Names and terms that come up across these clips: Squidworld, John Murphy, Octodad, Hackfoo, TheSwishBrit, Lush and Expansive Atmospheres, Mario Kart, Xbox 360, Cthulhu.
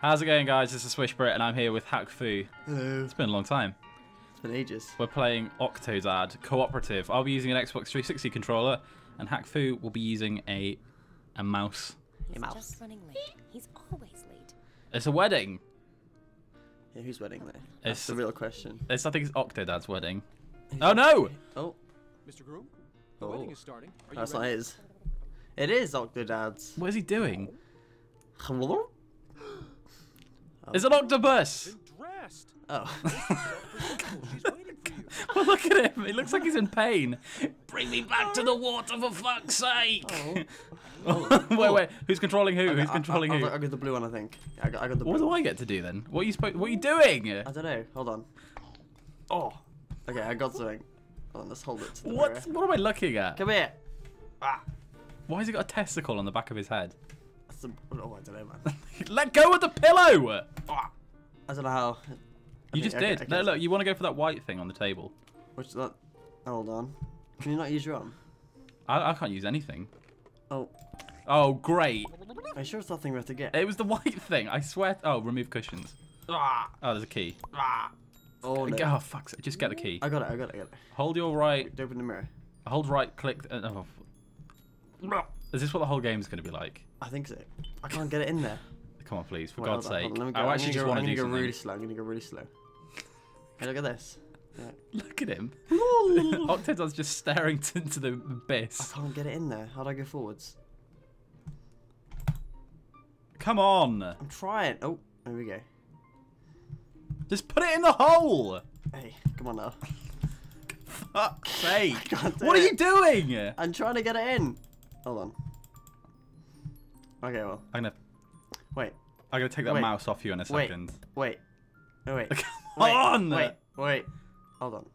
How's it going, guys? This is TheSwishBrit, and I'm here with Hackfoo. Hello. It's been a long time. It's been ages. We're playing Octodad cooperative. I'll be using an Xbox 360 controller, and Hackfoo will be using a mouse. He's just running late. He's always late. It's a wedding. Yeah, whose wedding though? That's the real question. I think it's Octodad's wedding. Oh no! Oh, Mr. Groom, the wedding is starting. That's not his. It is Octodad's. What is he doing? Hello. It's an octopus! Oh. Well, look at him. He looks like he's in pain. Bring me back to the water, for fuck's sake! Oh. Wait. Who's controlling who? Who's controlling who? I got the blue one, I think. I got the blue. What do I get to do, then? What are you doing? I don't know. Hold on. Oh. Okay, I got something. Hold on, let's hold it to the mirror. What am I looking at? Come here. Ah. Why has he got a testicle on the back of his head? Oh, I don't know, man. Let go of the pillow! I don't know how. You just did. Okay. No, look, you want to go for that white thing on the table. Which is that? Hold on. Can you not use your arm? I can't use anything. Oh. Oh, great. Are you sure it's that thing we have to get? It was the white thing, I swear. Oh, remove cushions. Ah. Oh, there's a key. Ah. Oh, no. Oh, fuck. Just get the key. I got it. Hold your right. Open the mirror. Hold right, click. Oh. Is this what the whole game's going to be like? I think so. I can't get it in there. Come on, please, for God's sake. I'm going to go really slow. Hey, look at this. Yeah. Look at him. Octodad's just staring into the abyss. I can't get it in there. How do I go forwards? Come on. I'm trying. Oh, there we go. Just put it in the hole. Hey, come on now. Fuck's sake. What are you doing? I'm trying to get it in. Hold on. Okay, well. I'm gonna take that mouse off you in a second. Wait. Come on! Wait. Hold on.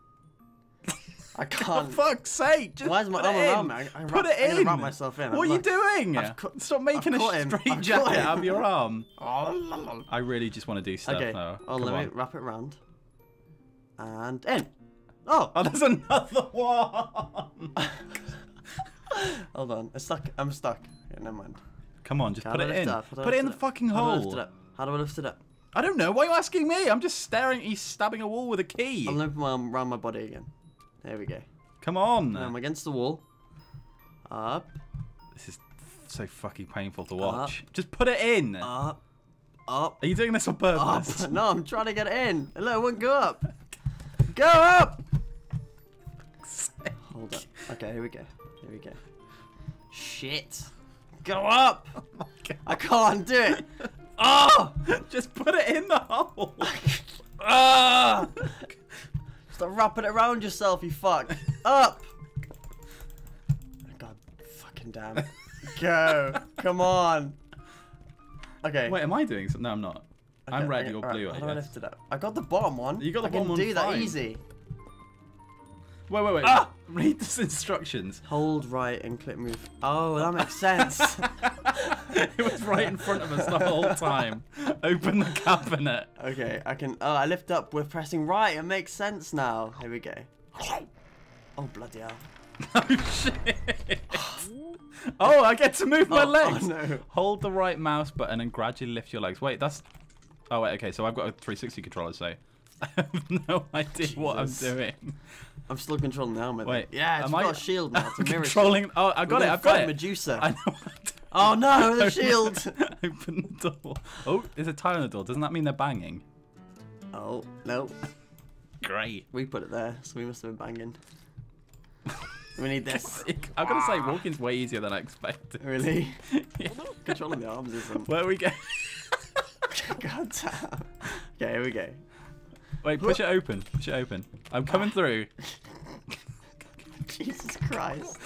I can't. For fuck's sake! Just why is my arm around me? I wrap myself in. What are you doing? Stop making a straight jacket out of your arm. I really just want to do stuff now. Oh, let me wrap it around. And in. Oh, there's another one. Hold on, I'm stuck. Yeah, never mind. Come on, just put it in. Put it in the fucking hole. How do I lift it up? I don't know. Why are you asking me? I'm just staring. He's stabbing a wall with a key. I'm going to put my arm around my body again. There we go. Come on. I'm against the wall. Up. This is so fucking painful to watch. Just put it in. Up. Are you doing this on purpose? Up. No, I'm trying to get it in. Hello, it won't go up. Go up. Hold up. Okay, here we go. Shit. Go up! Oh my God. I can't do it. Oh! Just put it in the hole. Stop wrapping it around yourself, you fuck. Up! God fucking damn. Go. Come on. Okay. Wait, am I doing something? No, I'm not. Okay, I'm red, you're blue. I lift it up. I got the bottom one. You got the bottom one. I can do that easy. Wait. Ah! Read these instructions. Hold right and click move. Oh, that makes sense. It was right in front of us the whole time. Open the cabinet. Okay, I can. Oh, I lift up with pressing right. It makes sense now. Here we go. Oh, bloody hell. Oh, shit. Oh, I get to move my legs. Oh, no. Hold the right mouse button and gradually lift your legs. Wait, that's. Oh, wait, okay. So I've got a 360 controller, so. I have no idea what I'm doing. I'm still controlling the helmet. Wait, yeah, it's got a shield now. It's a mirror. Controlling. Oh, I've got it. Medusa. I know what to do. Oh no, the shield. Open the door. Oh, there's a tie on the door. Doesn't that mean they're banging? Oh no. Great. We put it there, so we must have been banging. We need this. I've got to say, walking's way easier than I expected. Really? Yeah. Controlling the arms isn't. Where we go? God damn. Okay, here we go. Wait, push it open. Push it open. I'm coming through. Jesus Christ.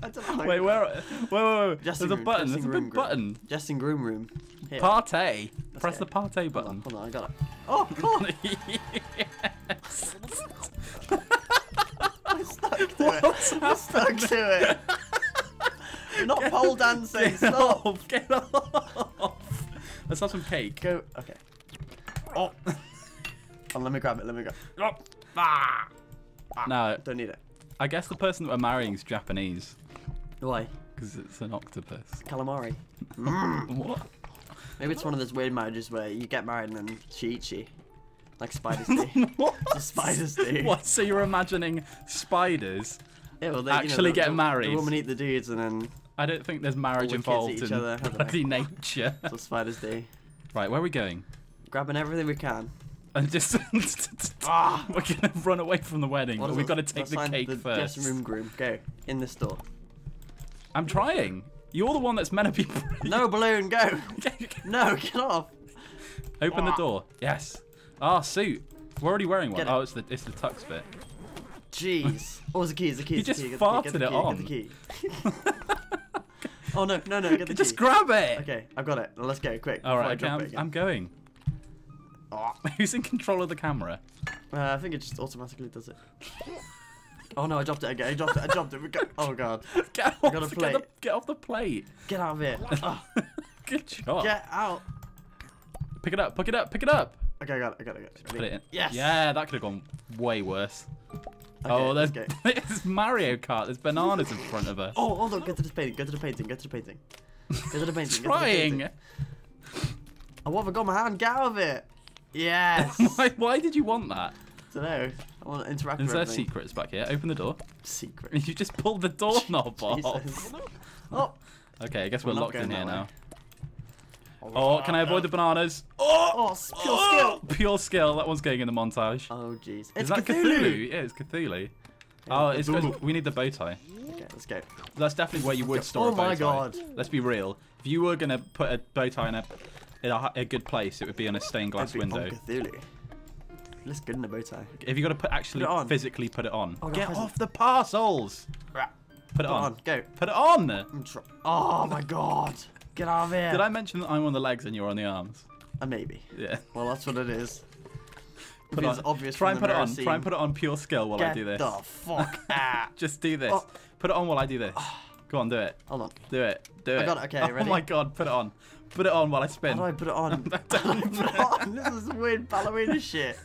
I don't know. Wait, where? Whoa. There's a button. There's a big button. Dressing room. Here. Partay. Press the partay button. Hold on, I got it. Oh, God. Yes. I'm stuck to it. I'm stuck to it. You're not pole dancing. Stop. Get off. Let's have some cake. Go. Okay. Oh. Let me grab it. Oh. Ah. No, don't need it. I guess the person that we're marrying is Japanese. Why? Because it's an octopus. Calamari. What? Maybe it's one of those weird marriages where you get married and then she eats you. Like spiders do. What? The spiders do. What? So you're imagining spiders actually get married? The women eat the dudes and then... I don't think there's marriage involved in bloody nature. That's what spiders do. Right, where are we going? Grabbing everything we can. And just we're gonna run away from the wedding, but we've got to take the cake first. Dressing room groom, go in this door. I'm trying. You're the one that's meant to be. No balloon, go. No, get off. Open the door. Yes. Ah, suit. We're already wearing one. Oh, it's the tux bit. Jeez. Oh, it's the key. It's the key. You just farted it on. Get the key. Oh no, no, no. Get the key. Just grab it. Okay, I've got it. Let's go quick. All right, I'm going. Who's in control of the camera? I think it just automatically does it. Oh no, I dropped it again. I dropped it. I dropped it. We got... Oh god. Get off, get off the plate. Get out of here. Oh. Good job. Get out. Pick it up. Pick it up. Pick it up. Okay, I got it. I got it. I got it. Put it in. Yes. Yeah, that could have gone way worse. Okay, oh, there's it's Mario Kart. There's bananas in front of us. Oh, hold on. Go to the painting. Go to the painting. Go to the painting. Go to the painting. Trying. I want to go my hand. Get out of it. Yes. Why did you want that? I don't know. I want to interact with everything. Is there secrets back here? Open the door. Secret. You just pulled the doorknob off. Oh. Okay, I guess we're locked in here now. Oh, can I avoid the bananas? Oh, pure skill. Pure skill. That one's going in the montage. Oh, jeez. Is that Cthulhu? Yeah, it's Cthulhu. Oh, it's good. We need the bow tie. Okay, let's go. That's definitely where you would store a bow tie. Oh my god. Let's be real. If you were going to put a bow tie in a good place, it would be on a stained glass window. Cthulhu. Looks good in a bow tie. If you got to physically put it on. Oh, get off the parcels. Put it on. Go. Put it on. Oh my god. Get out of here. Did I mention that I'm on the legs and you're on the arms? Maybe. Yeah. Well, that's what it is. Put it on. Try and put it on. Scene. Try and put it on pure skill while I do this. Get the fuck out. Just do this. Oh. Put it on while I do this. Go on, do it. Hold on. Do it. Do it. I got it. Okay, ready? Oh my god, put it on. Put it on while I spin. How do I put it on? How do I put it on? This is weird ballerina shit.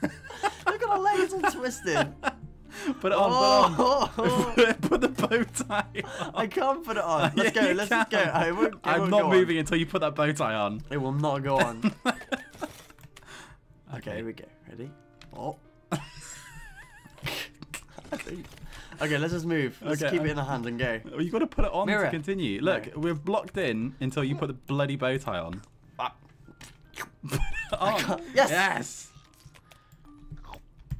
Look at her legs all twisted. Put it on, put it on. Put the bow tie on. I can't put it on. Let's go, let's just go. I'm not moving until you put that bow tie on. It will not go on. Okay, here we go. Ready? Oh. Okay, let's just move. Let's keep it in the hand and go. You've got to put it on to continue. Look, we're blocked in until you put the bloody bow tie on. Yes! Yes!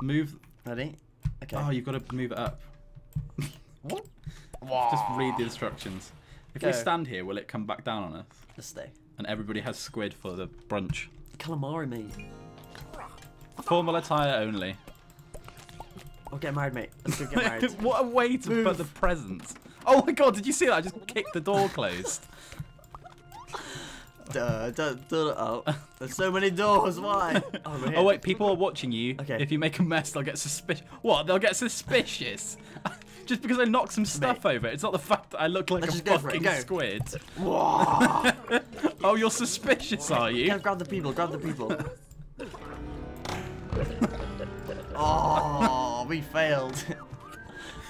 Move. Ready? Okay. Oh, you've got to move it up. What? Just read the instructions. If we stand here, will it come back down on us? Just stay. And everybody has squid for the brunch. Calamari, mate. Formal attire only. I'll get married, mate. Let's go get married. What a way to put the presents. Oh my god, did you see that? I just kicked the door closed. Oh, there's so many doors. Why? Oh, wait, people are watching you. Okay. If you make a mess, they'll get suspicious. What? They'll get suspicious. Just because I knocked some stuff over. It's not the fact that I look like a fucking squid. Oh, you're suspicious, are you? Grab the people. Grab the people. Oh, we failed.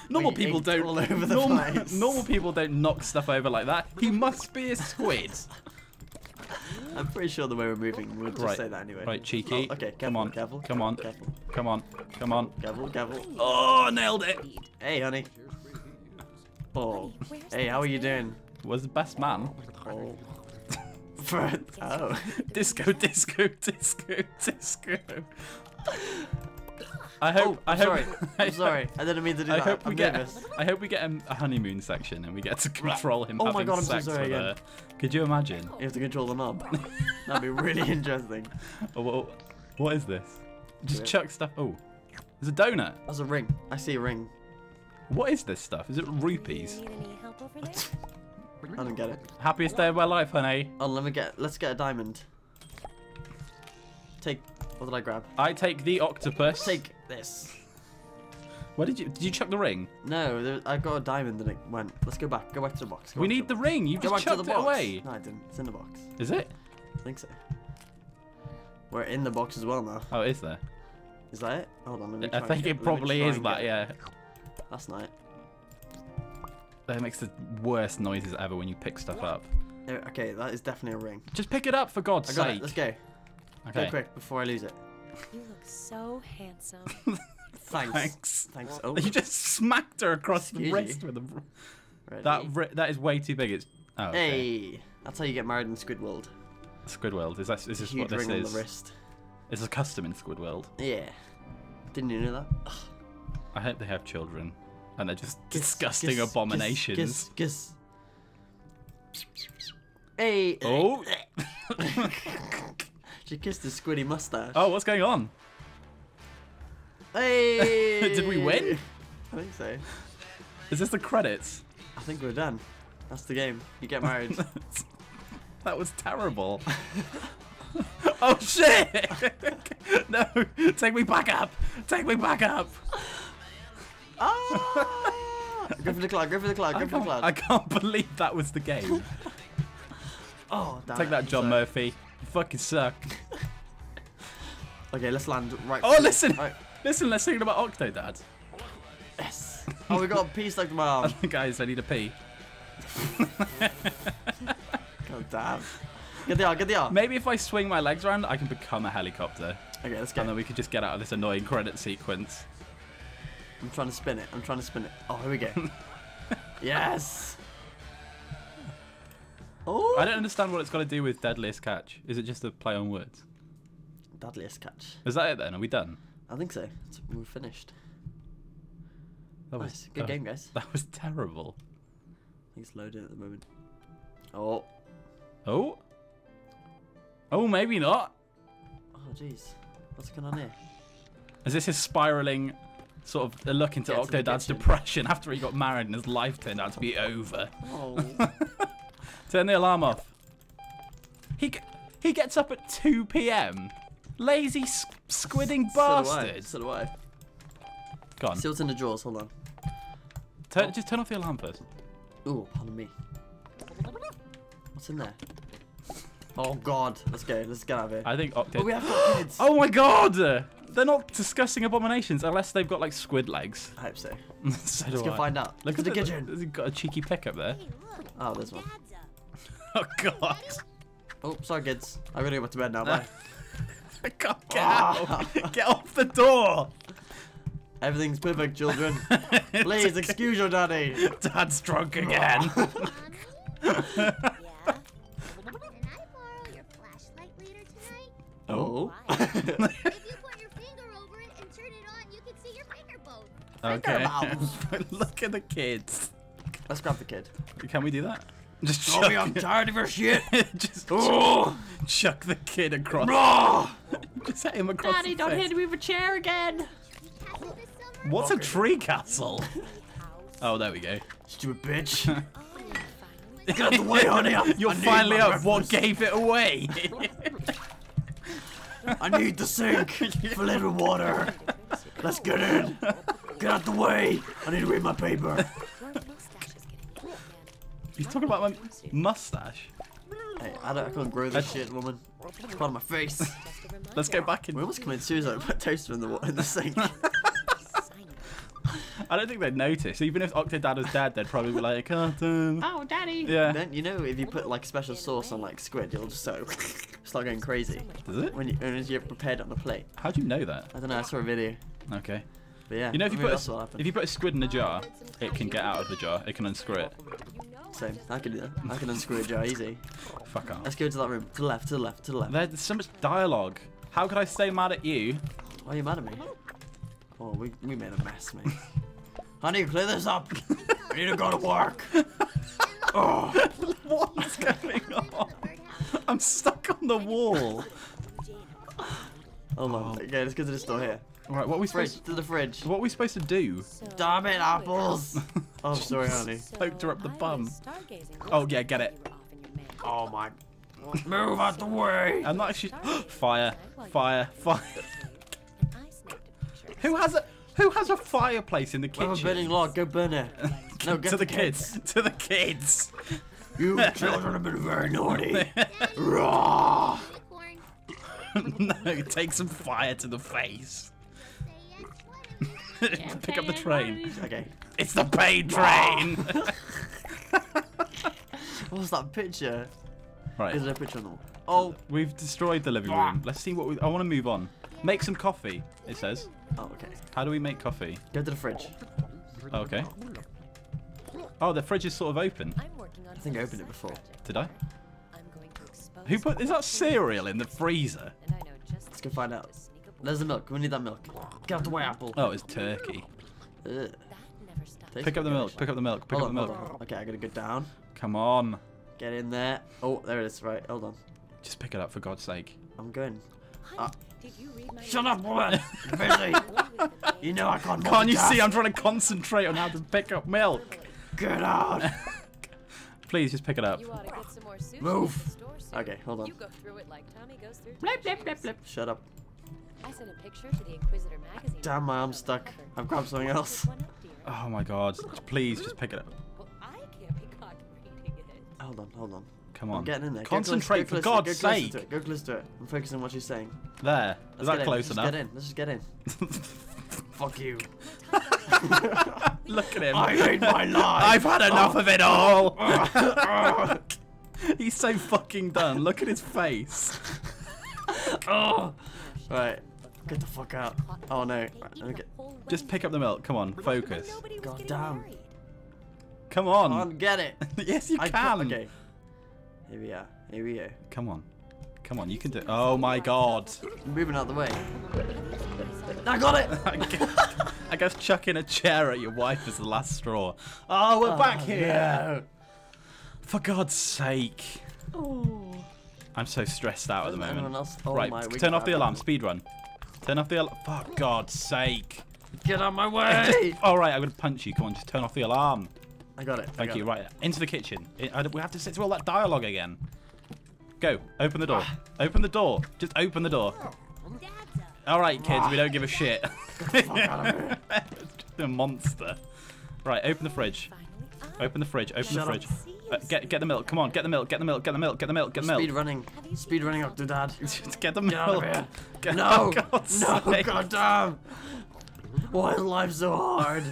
Normal people don't. All over the place. Normal people don't knock stuff over like that. He must be a squid. I'm pretty sure the way we're moving, we'll just say that anyway. Right, cheeky. Oh, okay, come on, careful, come on, careful, come on, come on, careful, careful. Oh, nailed it. Hey, honey. Oh, hey, how are you doing? Was the best man. Oh. Oh. Disco, disco, disco, disco. I hope. Oh, I'm sorry. I didn't mean to do that. I hope we get a honeymoon section and we get to control him. Oh my god, I'm so sorry again. Could you imagine? You have to control the knob. That'd be really interesting. Oh, what is this? Just chuck stuff. Oh, there's a donut. That's a ring. I see a ring. What is this stuff? Is it rupees? I don't get it. Happiest day of my life, honey. Oh, let's get a diamond. Take. What did I grab? I take the octopus. Take this. Where did you chuck the ring? No, I got a diamond and it went. Let's go back. Go back to the box. We need the ring. You just chucked it away. No, I didn't. It's in the box. Is it? I think so. We're in the box as well now. Oh, is there? Is that it? Hold on. Let me try. I think it probably is that. Yeah. That's not it. That makes the worst noises ever when you pick stuff up. Okay, that is definitely a ring. Just pick it up, for God's sake. Let's go. Okay. Go quick before I lose it. You look so handsome. Thanks. Thanks. Oh. You just smacked her across the wrist with a... Really? That is way too big. It's... Oh, okay. Hey, that's how you get married in Squidworld. Squidworld is this what this is? Huge ring on the wrist. It's a custom in Squidworld. Yeah. Didn't you know that? Ugh. I hope they have children, and they're just disgusting abominations. Hey. Oh. She kissed his squiddy mustache. Oh, what's going on? Hey. Did we win? I think so. Is this the credits? I think we're done. That's the game. You get married. That was terrible. Oh shit! No! Take me back up! Take me back up! Ah! Go for the cloud, go for the cloud, go for the cloud. I can't believe that was the game. Oh, damn. Take that, John Murphy. You fucking suck. Okay, let's land right. Oh, listen! Right. Listen, let's sing about Octodad. Yes! Oh, we got a pee stuck to my arm. Guys, I need a pee. God damn. Get the R, get the R. Maybe if I swing my legs around, I can become a helicopter. Okay, let's go. And then we could just get out of this annoying credit sequence. I'm trying to spin it. I'm trying to spin it. Oh, here we go. Yes. Oh. I don't understand what it's got to do with Deadliest Catch. Is it just a play on words? Deadliest Catch. Is that it then? Are we done? I think so. We're finished. That was nice. Good game, guys. That was terrible. I think it's loaded at the moment. Oh. Oh. Oh, maybe not. Oh, jeez. What's going on here? Is this his spiralling sort of look into Octodad's depression after he got married and his life turned out to be over? Oh. Turn the alarm off. He gets up at 2 p.m. Lazy squidding bastard. So do I. Go on. See what's in the drawers. Hold on. Just turn off the alarm first. Ooh, pardon me. What's in there? Oh God! Let's go. Let's get out of here. I think Octodad. Oh, we have got kids. Oh my God! They're not discussing abominations unless they've got like squid legs. I hope so. Let's go find out. Look at the kitchen. There's got a cheeky pick up there. Oh, there's one. Oh God! Oh, sorry kids. I'm gonna go back to bed now. Bye. I can't get out. Get off the door. Everything's perfect, children. Please excuse your daddy. Dad's drunk again. Oh. If you put your finger over it and turn it on, you can see your finger bones. Okay. Look at the kids. Let's grab the kid. Can we do that? Just chuck me. I'm tired of your shit. Just chuck the kid across. Just hit him across. Daddy, don't hit me with a chair again. What's a tree castle? Oh, there we go. Stupid bitch. Get out of the way, honey. You're finally up. What gave it away? I need the sink for a little water. Let's get in. Get out the way. I need to read my paper. He's talking about my mustache. Hey, I can't grow this shit, woman. It's part of my face. Let's go back in. We almost committed suicide with a toaster in the sink. I don't think they'd notice. Even if Octodad was dead, they'd probably be like, oh, daddy. Yeah. Then, you know, if you put like special sauce on like squid, you'll just start going crazy. Does it? When you're prepared on the plate. How do you know that? I don't know. I saw a video. Okay. But yeah. You know, if you put a squid in a jar, it can get out of the jar. It can unscrew it. Same. I can do that. I can unscrew a jar easy. Fuck off. Let's go to that room. To the left. To the left. To the left. There's so much dialogue. How could I stay mad at you? Why are you mad at me? Oh, we made a mess, mate. Honey, clear this up. I need to go to work. Oh. What's going on? I'm stuck on the wall. Hold on. Okay, let's go to the store here. All right, what are we supposed to the fridge? What are we supposed to do? Damn it, apples. Oh, sorry, honey. Poked her up the bum. Oh yeah, get it. Oh my. Move out the way. I'm not actually. Fire! Fire! Fire! Who has a fireplace in the kitchen? Have a burning log. Go burn it. No, get to the kids. To the kids. You children have been very naughty. Raw. No, take some fire to the face. Pick up the train. Okay. It's the pain train! What's that picture? Right. Is there a picture on the wall? Oh, we've destroyed the living room. Let's see what we... I want to move on. Make some coffee, it says. Oh, okay. How do we make coffee? Go to the fridge. Oh, okay. Oh, the fridge is sort of open. I think I opened it before. Did I? Who put... Is that cereal in the freezer? Let's go find out. There's the milk. We need that milk. Get out the way, Apple. Oh, it's turkey. Ugh. Pick up the milk. Pick up the milk. Pick up the milk. Okay, I gotta go down. Come on. Get in there. Oh, there it is. Right, hold on. Just pick it up for God's sake. I'm going. Shut up, woman! Busy. You know I can't. Can't you see? I'm trying to concentrate on how to pick up milk. Get out! Please, just pick it up. Move. Okay, hold on. You go through it like Tommy goes through blip, blip, blip, blip. Shut up. I sent a picture to the Inquisitor magazine. Damn, my arm's stuck. I've grabbed something else. Oh my God! Please, just pick it up. Well, I can't be caught reading it. Hold on, hold on. Come on. I'm getting in there. Concentrate, for God's sake. Go close to it. I'm focusing on what she's saying. There. Is that close enough? Let's just get in. Fuck you. Look at him. I hate my life. I've had enough of it all. He's so fucking done. Look at his face. Oh. Right. Get the fuck out. Oh no. Right, just pick up the milk. Come on. Focus. God damn. Come on. Come on, get it. Yes, you can. Okay. Here we are. Here we go. Come on. Come on. You can do it. Oh my God. I'm moving out of the way. I got it. I guess chucking a chair at your wife is the last straw. Oh, we're back here. No. For God's sake. Oh. I'm so stressed out at the moment. Oh, right. Turn off the alarm. Speed run. Turn off the alarm. For God's sake. Get out of my way. All right. I'm going to punch you. Come on. Just turn off the alarm. I got it. Thank you. Right. Into the kitchen. We have to sit through all that dialogue again. Go. Open the door. Open the door. Just open the door. All right, kids. We don't give a shit. Just a monster. Right. Open the fridge. Open the fridge. Open the fridge. Get the milk. Come on. Get the milk. Get the milk. Get the milk. Get the milk. Get the milk. Speed running. Speed running, Octodad. Get the milk. Get no. No. God damn. Why is life so hard?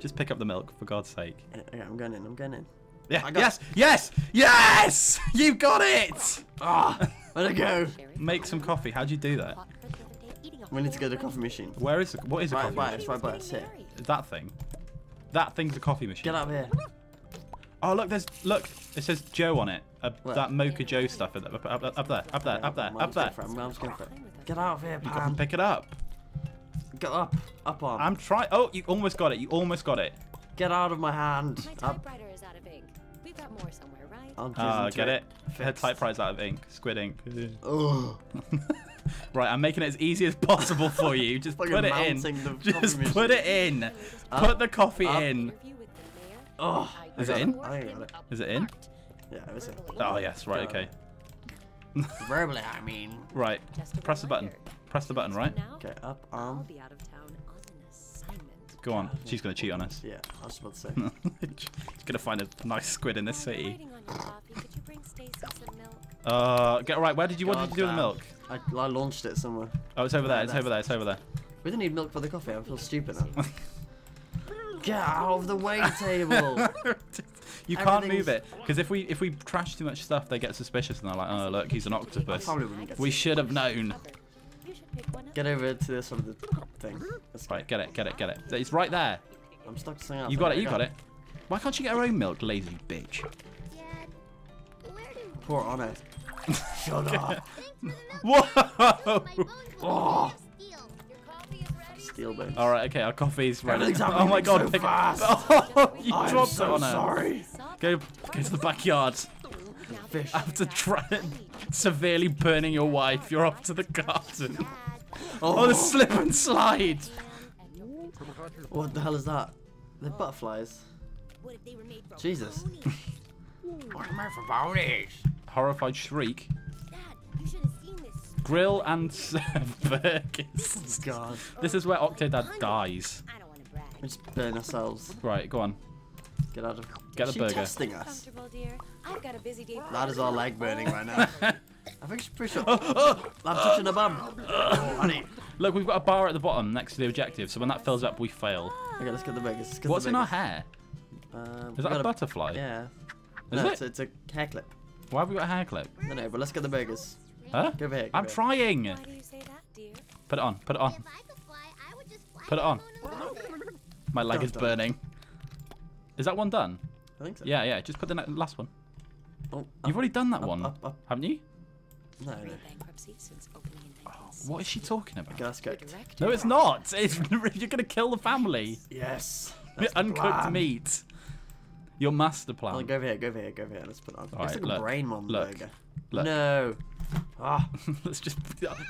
Just pick up the milk, for God's sake. Okay, I'm going in, I'm going in. Yeah, yes, yes, yes! You got it! Ah, oh, where'd I go? Make some coffee, how do you do that? We need to go to the coffee machine. Where is the, what is a coffee machine? It's right by us, here. That thing? That thing's a coffee machine. Get out of here. Oh, look, there's, look, it says Joe on it. That Mocha Joe stuff up there. Get out of here, Pam. You got to pick it up. Get up, up on. I'm trying. Oh, you almost got it. You almost got it. Get out of my hand. My typewriter is out of ink. We've got more somewhere, right? Oh, get it. Her typewriter's out of ink. Squid ink. Oh. Right, I'm making it as easy as possible for you. Just put it in. Just put it in. Put the coffee in. Oh, is it in? Is it in? Yeah, it was in. Oh yes, right, okay. Verbally, I mean. Right, press the button. Press the button, right? Okay, up, I'll be out of town on an assignment. Go on, she's going to cheat on us. Yeah, I was about to say. She's going to find a nice squid in this city. Right, where did you, what did you do with the milk? I launched it somewhere. Oh, it's over there, it's over there, it's over there. We didn't need milk for the coffee, I feel stupid now. Get out of the way, table! You can't move it, because if we trash too much stuff, they get suspicious and they're like, oh look, he's an octopus. We should have known. Get over to this sort of the thing. Right, get it, get it, get it. It's right there. I'm stuck to something else. You got it, you got it. Why can't you get her own milk, lazy bitch? Pour it on it. Shut up. Whoa! Oh. Steel bone. All right, okay, our coffee's ready. Oh my God, so pick fast. Oh, you dropped it on her. I'm sorry. Go to the backyard. Fish. After severely burning your wife, you're off to the garden. Oh, the slip and slide! What the hell is that? They're butterflies. Jesus. What am I for brownies? Horrified shriek. Grill and serve burgers. God. This is where Octodad dies. We just burn ourselves. Right, go on. Get out of. Get a burger. She's testing us. That is our leg burning right now. I think she's pretty sure. I'm touching a bum. Honey. Look, we've got a bar at the bottom next to the objective, so when that fills up, we fail. Okay, let's get the biggest. Let's get What's the biggest. In our hair? Is that a butterfly? Yeah. Is no, it? It's a hair clip. Why have we got a hair clip? No, no, but let's get the burgers. Huh? Go ahead. I'm trying. Why do you say that, dear? Put it on. Put it on. If I could fly, I would just fly put it on. My leg is burning. Is that one done? I think so. Yeah, yeah. Just put the last one. Oh, you've already done that one, haven't you? No. Oh, what is she talking about? No, it's not. It's, you're gonna kill the family. Yes. That's the uncooked plan. Meat. Your master plan. Oh, go over here, go over here, go over here. Let's put it on. All it's right, like look, a brain on the burger. Look. No. Ah, let's just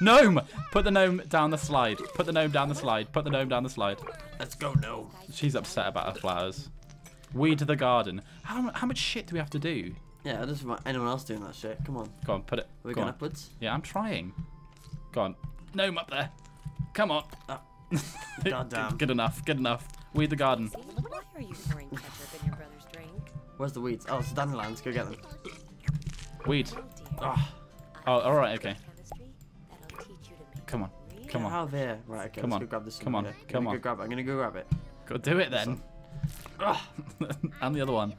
gnome. Put the gnome down the slide. Put the gnome down the slide. Put the gnome down the slide. Let's go, gnome. She's upset about her flowers. Weed to the garden. How much shit do we have to do? Yeah, I just want anyone else doing that shit. Come on. Go on, put it. Are we going upwards? Yeah, I'm trying. Go on. Gnome up there. Come on. Oh. God damn. Good enough. Good enough. Weed the garden. Why are you pouring ketchup in your brother's drink? Where's the weeds? Oh, it's dandelions. Go get them. Weed. Oh, oh all right. Okay. Come on. Come on. Oh, there. Right. Okay. Come on. Let's go grab this. Come on. Here. Come on. Go grab it. I'm gonna go grab it. Go do it then. Oh. And the other one.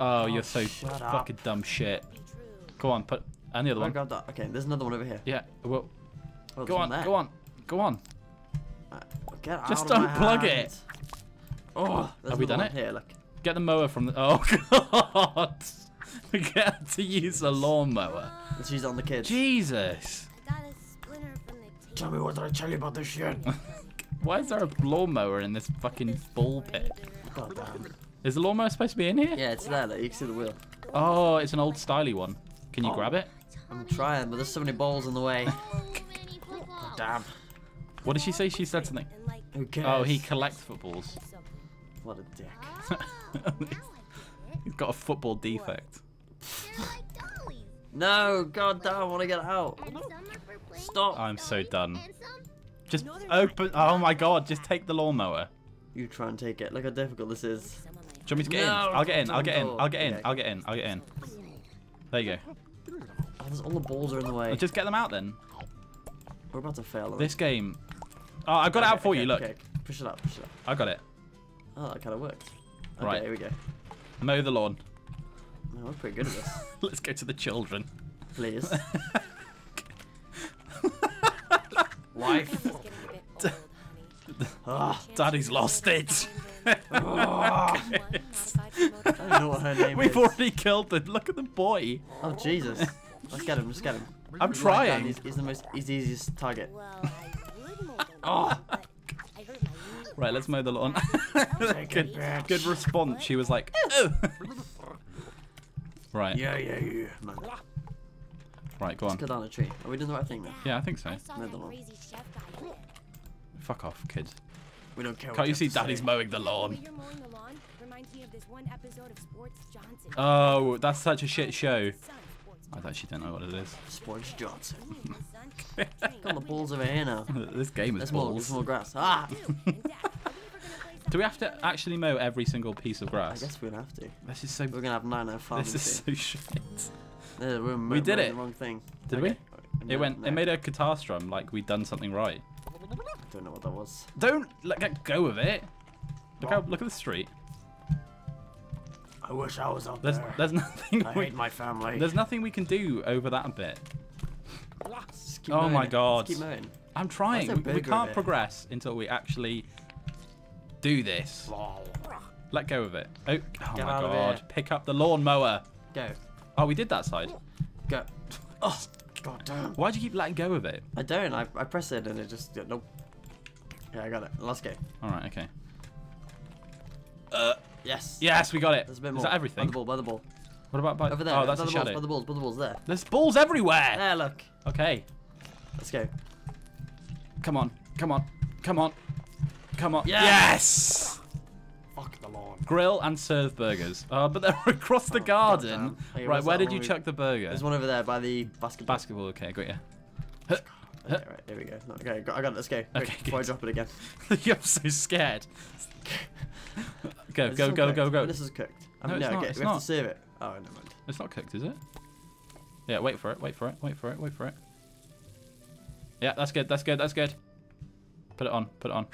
Oh, you're so fucking dumb shit. Go on, put and the other one. Grab that. Okay, there's another one over here. Yeah. Well, go on, go on, go on. Get out just unplug it. Oh, have we done it? Here, look. Get the mower from the. Oh god. We get to use a lawnmower. Let's use it on the kids. Jesus. Tell me what did I tell you about this shit? Why is there a lawnmower in this fucking bull pit? God damn. Is the lawnmower supposed to be in here? Yeah, it's there. Look. You can see the wheel. Oh, it's an old styly one. Can you grab it? I'm trying, but there's so many balls in the way. Damn. What did she say? She said something. Who cares? Oh, he collects footballs. What a dick. He's got a football defect. No, god damn, I want to get out. Stop. I'm so done. Just open. Oh my god, just take the lawnmower. You try and take it. Look how difficult this is. Do you want me to get in? I'll get in. I'll get in. I'll get in. I'll get in. I'll get in. There you go. All the balls are in the way. Just get them out then. We're about to fail. This game. Oh, I got it out for you. Look. Okay. Push it up. Push it up. I got it. Oh, that kind of worked. Okay, right. Here we go. Mow the lawn. No, we're pretty good at this. Let's go to the children. Please. Wife. Oh, daddy's lost it. Oh, I don't know what her name is. We've already killed it. Look at the boy. Oh, Jesus. Let's get him. Let's get him. I'm trying. He's the most, he's the easiest target. Oh. Right, let's mow the lawn. good response. She was like, oh. Right. Yeah, yeah, yeah. Man. Right, go on. Let's go down a tree. Are we doing the right thing now? Yeah, I think so. Mow the lawn. Fuck off, kid. We don't care. Can't you see daddy's mowing the lawn? Oh, that's such a shit show. I actually don't know what it is. Sports Johnson. Got the balls over here now. This game is balls. More grass. Ah! Do we have to actually mow every single piece of grass? I guess we'll have to. This is so. We're gonna have 9 out of 5. This is so shit. We did it. The wrong thing. Did we? No, it went. No. It made a guitar strum like we'd done something right. I don't know what that was. Don't get go of it. Look at the street. I wish I was up there. There's nothing. I hate my family. There's nothing we can do over that bit. Oh my god. Keep moving. I'm trying. We can't progress until we actually do this. Let go of it. Oh, oh my god. Pick up the lawnmower. Go. Oh, we did that side. Go. Oh, god damn. Why do you keep letting go of it? I don't. I press it and it just nope. Yeah, I got it. Last game. All right. Okay. Yes. Yes, we got it. There's a bit more. Is that everything? By the ball. By the ball. What about by? Over there. Oh, that's a shadow. By the balls. By the balls. There. There's balls everywhere. There. Look. Okay. Let's go. Come on. Come on. Come on. Come on. Yes. Fuck the lawn. Grill and serve burgers. But they're across the garden. Hey, right. Where did you chuck the burger? There's one over there by the basketball. Basketball. Okay. Got you. Okay, right, there we go. Okay, I got it. Let's go. Quick, okay, before I drop it again. You're so scared. Go, go, go, go, go. This is cooked. No, it's not. We have to save it. Oh, never mind. It's not cooked, is it? Yeah, wait for it, wait for it, wait for it, wait for it. Yeah, that's good, that's good, that's good. Put it on, put it on.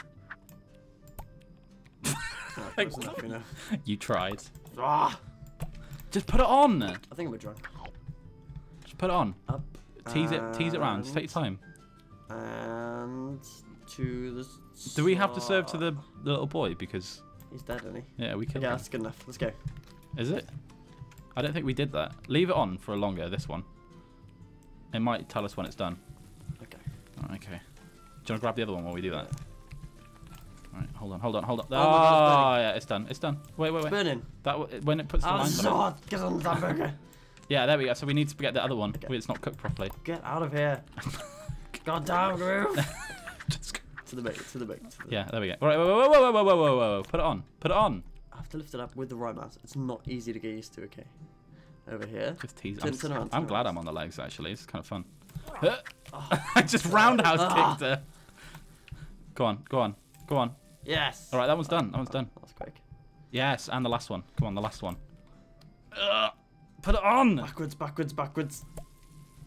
No, that was enough, you know. You tried. Ah! Just put it on! I think we're drunk. Just put it on. Up. Tease it round, just take your time. And to the... Do we have to serve to the little boy? Because... He's dead, isn't he? Yeah, we killed him. Yeah, that's good enough. Let's go. Is it? I don't think we did that. Leave it on for longer, this one. It might tell us when it's done. Okay. Oh, okay. Do you want to grab the other one while we do that? Alright, hold on, hold on, hold on. Oh, yeah, it's done, it's done. Wait, wait, wait. It's burning. That, when it puts the lines on it. Get on that burger. Yeah, there we go. So we need to get the other one. Okay. It's not cooked properly. Get out of here. God damn, Groove. To the bait, to the bait, to the bait. Yeah, there we go. All right, whoa, whoa, whoa, whoa, whoa, whoa, whoa. Put it on, put it on. I have to lift it up with the right mouse. It's not easy to get used to, okay. Over here. Just tease. I'm glad I'm on the legs, actually. It's kind of fun. Oh. I just roundhouse kicked her. Go on, go on, go on. Yes. All right, that one's done, that one's done. That was quick. Yes, and the last one. Come on, the last one. Put it on! Backwards, backwards, backwards.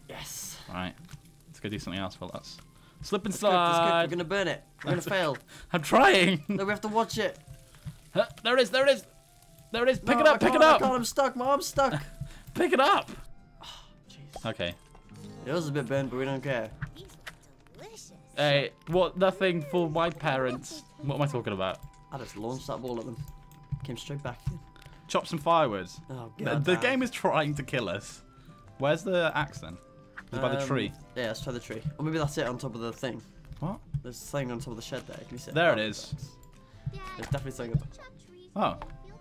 Yes. All right. Let's go do something else while that's... Slip and slide! We're going to burn it. We're going to fail. I'm trying! No, we have to watch it. There it is, there it is! There it is! Pick it up, pick it up! I'm stuck, my arm's stuck! Pick it up! Oh, jeez. Okay. It was a bit burnt, but we don't care. These look delicious. Hey, what? Nothing for my parents. What am I talking about? I just launched that ball at them. Came straight back. Chop some fireworms. Oh, God. The game is trying to kill us. Where's the axe then? It's by the tree. Yeah, let's try the tree. Or maybe that's it on top of the thing. What? There's something on top of the shed there. Can you see it? There it is. There's definitely something on top. Oh.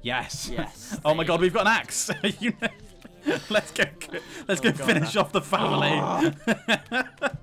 Yes. Yes. Oh my God, we've got an axe. Let's go. Let's go finish off the family.